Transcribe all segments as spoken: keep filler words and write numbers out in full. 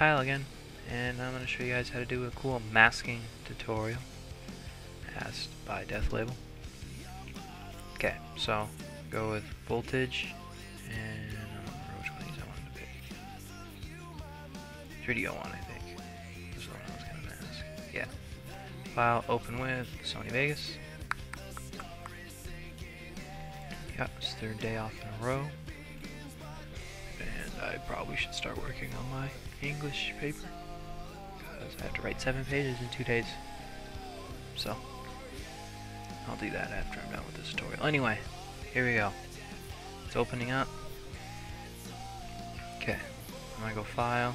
Kyle again, and I'm going to show you guys how to do a cool masking tutorial asked by Death Label. Okay, so go with voltage, and I don't remember which one I wanted to pick. three D oh one, I think. This is the one I was going to mask. Yeah. File, open with Sony Vegas. Yep, it's third day off in a row. And I probably should start working on my English paper, because I have to write seven pages in two days. So, I'll do that after I'm done with this tutorial. Anyway, here we go. It's opening up. Okay, I'm gonna go File,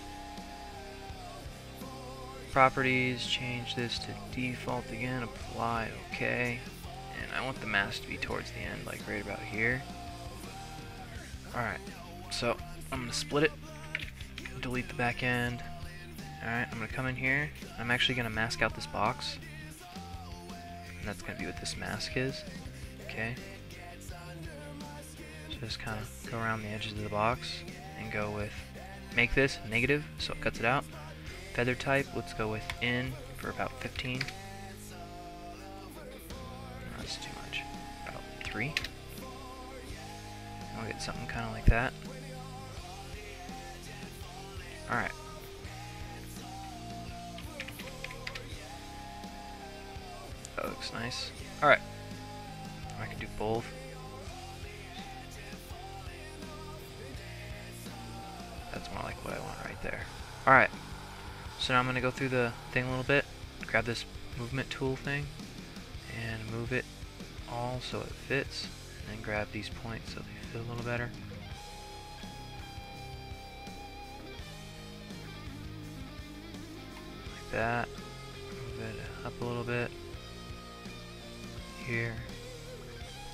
Properties, change this to Default again, Apply, OK. And I want the mask to be towards the end, like right about here. Alright, so I'm gonna split it, delete the back end. Alright, I'm gonna come in here. I'm actually gonna mask out this box. And that's gonna be what this mask is. Okay. So just kinda go around the edges of the box and go with, make this negative so it cuts it out. Feather type, let's go with in for about fifteen. No, that's too much. About three. I'll get something kinda like that. Alright. That looks nice. Alright. I can do both. That's more like what I want right there. Alright. So now I'm going to go through the thing a little bit. Grab this movement tool thing and move it all so it fits. And then grab these points so they fit a little better. That, move it up a little bit here.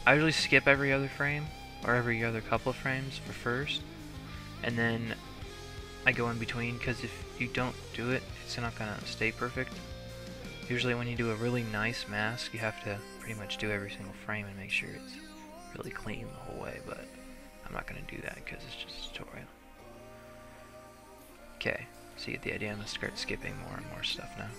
I usually skip every other frame or every other couple of frames for first, and then I go in between, because if you don't do it, it's not gonna stay perfect. Usually when you do a really nice mask, you have to pretty much do every single frame and make sure it's really clean the whole way, but I'm not gonna do that because it's just a tutorial. Okay. So you get the idea. I'm going to start skipping more and more stuff now.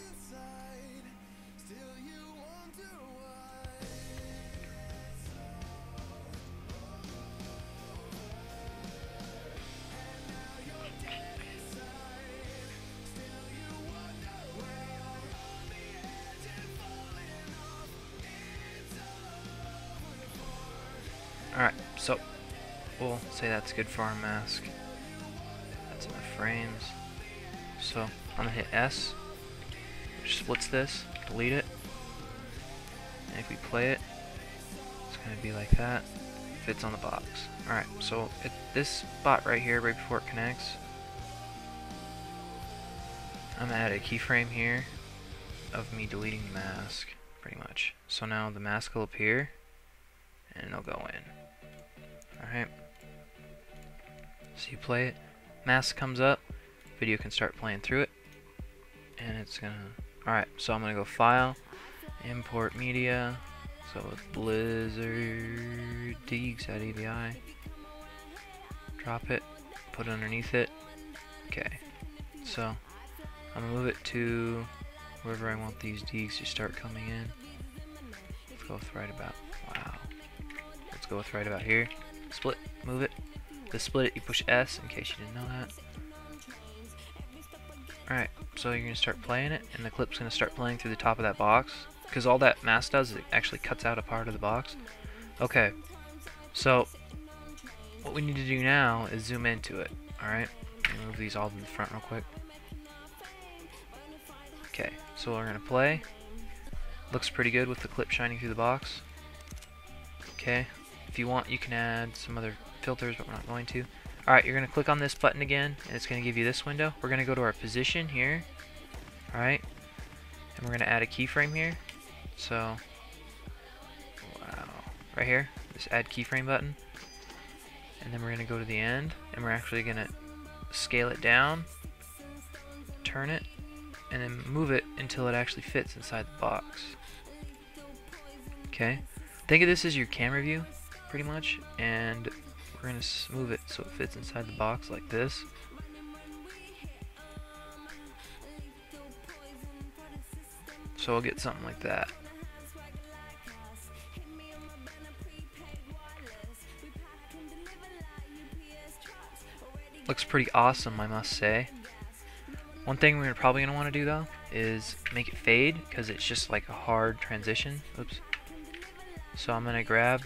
Alright, so we'll say that's good for our mask. That's enough frames. So I'm gonna hit S, which splits this, delete it, and if we play it, it's gonna be like that. Fits on the box. Alright, so at this spot right here, right before it connects, I'm gonna add a keyframe here of me deleting the mask, pretty much. So now the mask will appear, and it'll go in. Alright, so you play it, mask comes up, video can start playing through it, and it's gonna. Alright, so I'm gonna go File, Import Media, so with Blizzard D X A D V I, drop it, put it underneath it. Okay, so I'm gonna move it to wherever I want these D's to start coming in. Let's go with right about, wow, let's go with right about here. Split, move it. To split it, you push S in case you didn't know that. Alright, so you're going to start playing it, and the clip's going to start playing through the top of that box, because all that mask does is it actually cuts out a part of the box. Okay, so what we need to do now is zoom into it. Alright, move these all to the front real quick. Okay, so we're going to play. Looks pretty good with the clip shining through the box. Okay, if you want you can add some other filters, but we're not going to. Alright, you're going to click on this button again, and it's going to give you this window. We're going to go to our position here, alright, and we're going to add a keyframe here. So, wow, right here, this add keyframe button, and then we're going to go to the end, and we're actually going to scale it down, turn it, and then move it until it actually fits inside the box. Okay, think of this as your camera view, pretty much, and we're going to move it so it fits inside the box like this. So I'll get something like that. Looks pretty awesome, I must say. One thing we're probably going to want to do though is make it fade, because it's just like a hard transition. Oops. So I'm going to grab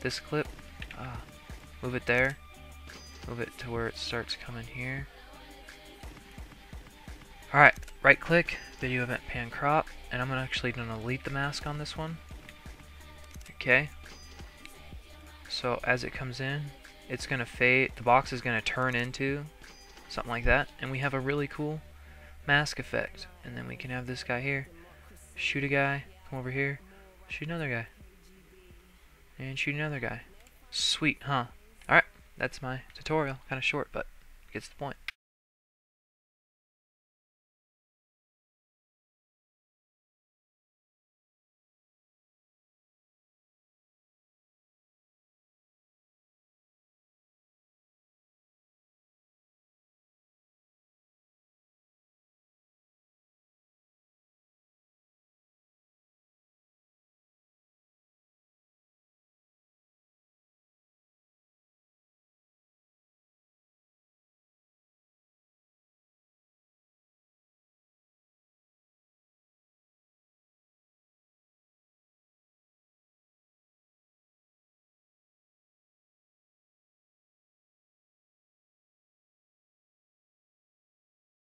this clip, uh, move it there, move it to where it starts coming here. Alright, right click, video event pan crop, and I'm actually going to delete the mask on this one. Okay. So as it comes in, it's going to fade, the box is going to turn into something like that, and we have a really cool mask effect. And then we can have this guy here, shoot a guy, come over here, shoot another guy, and shoot another guy. Sweet, huh? Alright, that's my tutorial, kind of short, but gets the point.